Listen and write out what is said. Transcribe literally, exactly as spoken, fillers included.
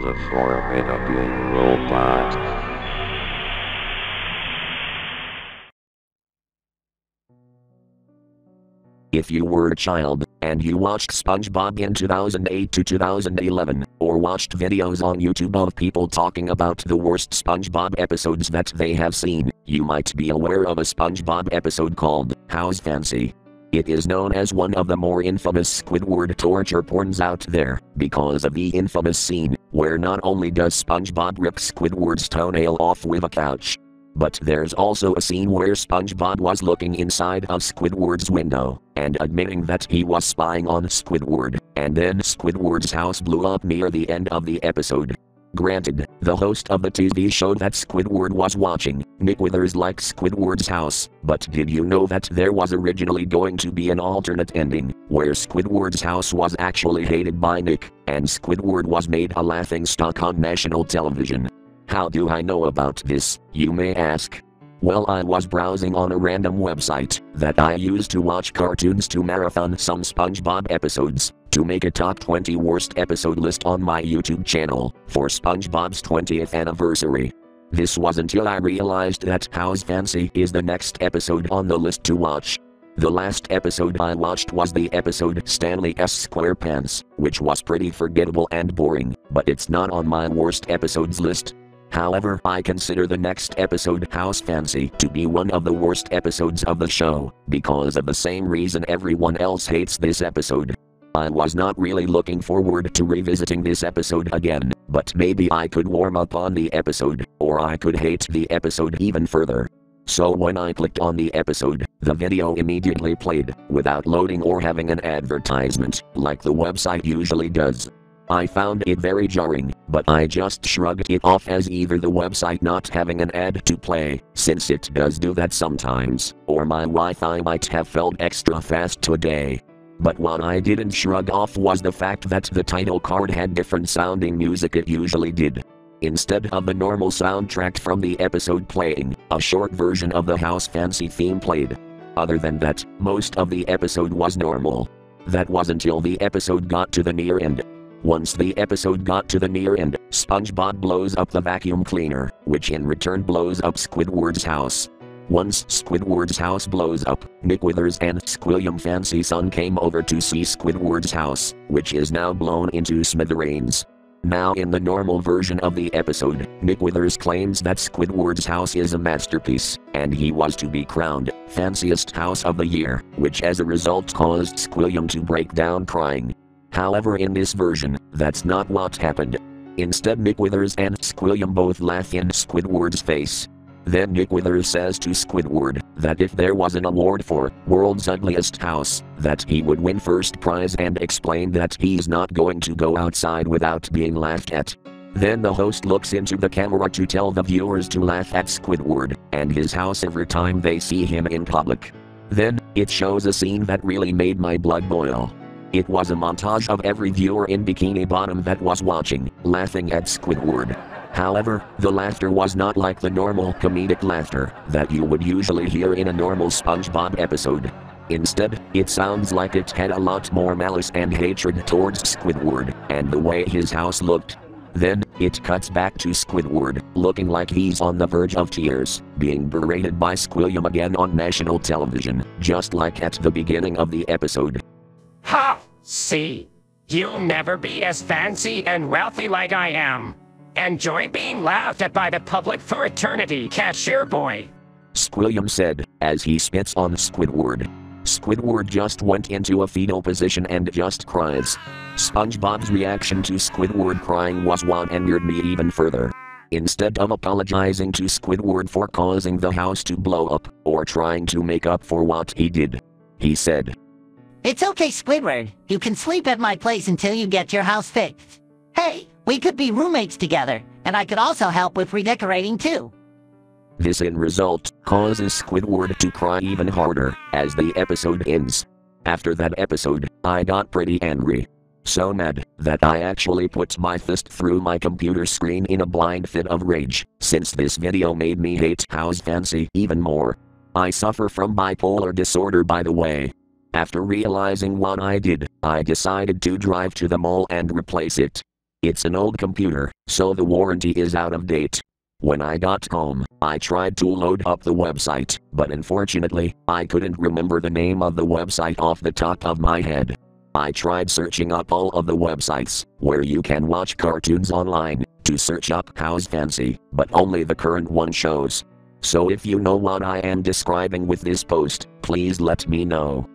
The Formidable Robot. If you were a child, and you watched SpongeBob in two thousand eight to two thousand eleven, or watched videos on YouTube of people talking about the worst SpongeBob episodes that they have seen, you might be aware of a SpongeBob episode called House Fancy. It is known as one of the more infamous Squidward torture porns out there, because of the infamous scene, where not only does SpongeBob rip Squidward's toenail off with a couch, but there's also a scene where SpongeBob was looking inside of Squidward's window, and admitting that he was spying on Squidward, and then Squidward's house blew up near the end of the episode. Granted, the host of the T V show that Squidward was watching, Nick Withers, liked Squidward's house, but did you know that there was originally going to be an alternate ending, where Squidward's house was actually hated by Nick, and Squidward was made a laughingstock on national television? How do I know about this, you may ask? Well, I was browsing on a random website that I use to watch cartoons to marathon some SpongeBob episodes, to make a top twenty worst episode list on my YouTube channel, for SpongeBob's twentieth anniversary. This was until I realized that House Fancy is the next episode on the list to watch. The last episode I watched was the episode Stanley S. Squarepants, which was pretty forgettable and boring, but it's not on my worst episodes list. However, I consider the next episode, House Fancy, to be one of the worst episodes of the show, because of the same reason everyone else hates this episode. I was not really looking forward to revisiting this episode again, but maybe I could warm up on the episode, or I could hate the episode even further. So when I clicked on the episode, the video immediately played, without loading or having an advertisement, like the website usually does. I found it very jarring, but I just shrugged it off as either the website not having an ad to play, since it does do that sometimes, or my Wi-Fi might have felt extra fast today. But what I didn't shrug off was the fact that the title card had different sounding music it usually did. Instead of the normal soundtrack from the episode playing, a short version of the House Fancy theme played. Other than that, most of the episode was normal. That was until the episode got to the near end. Once the episode got to the near end, SpongeBob blows up the vacuum cleaner, which in return blows up Squidward's house. Once Squidward's house blows up, Nick Withers and Squilliam Fancy Son came over to see Squidward's house, which is now blown into smithereens. Now in the normal version of the episode, Nick Withers claims that Squidward's house is a masterpiece, and he was to be crowned fanciest house of the year, which as a result caused Squilliam to break down crying. However, in this version, that's not what happened. Instead, Nick Withers and Squilliam both laugh in Squidward's face. Then Nick Withers says to Squidward that if there was an award for World's Ugliest House, that he would win first prize, and explain that he's not going to go outside without being laughed at. Then the host looks into the camera to tell the viewers to laugh at Squidward and his house every time they see him in public. Then, it shows a scene that really made my blood boil. It was a montage of every viewer in Bikini Bottom that was watching, laughing at Squidward. However, the laughter was not like the normal comedic laughter that you would usually hear in a normal SpongeBob episode. Instead, it sounds like it had a lot more malice and hatred towards Squidward and the way his house looked. Then, it cuts back to Squidward, looking like he's on the verge of tears, being berated by Squilliam again on national television, just like at the beginning of the episode. Ha! See? You'll never be as fancy and wealthy like I am. Enjoy being laughed at by the public for eternity, cashier boy, Squilliam said, as he spits on Squidward. Squidward just went into a fetal position and just cries. SpongeBob's reaction to Squidward crying was what angered me even further. Instead of apologizing to Squidward for causing the house to blow up, or trying to make up for what he did, he said, "It's okay, Squidward. You can sleep at my place until you get your house fixed. Hey, we could be roommates together, and I could also help with redecorating too." This in result causes Squidward to cry even harder as the episode ends. After that episode, I got pretty angry. So mad that I actually put my fist through my computer screen in a blind fit of rage, since this video made me hate House Fancy even more. I suffer from bipolar disorder, by the way. After realizing what I did, I decided to drive to the mall and replace it. It's an old computer, so the warranty is out of date. When I got home, I tried to load up the website, but unfortunately, I couldn't remember the name of the website off the top of my head. I tried searching up all of the websites, where you can watch cartoons online, to search up House Fancy, but only the current one shows. So if you know what I am describing with this post, please let me know.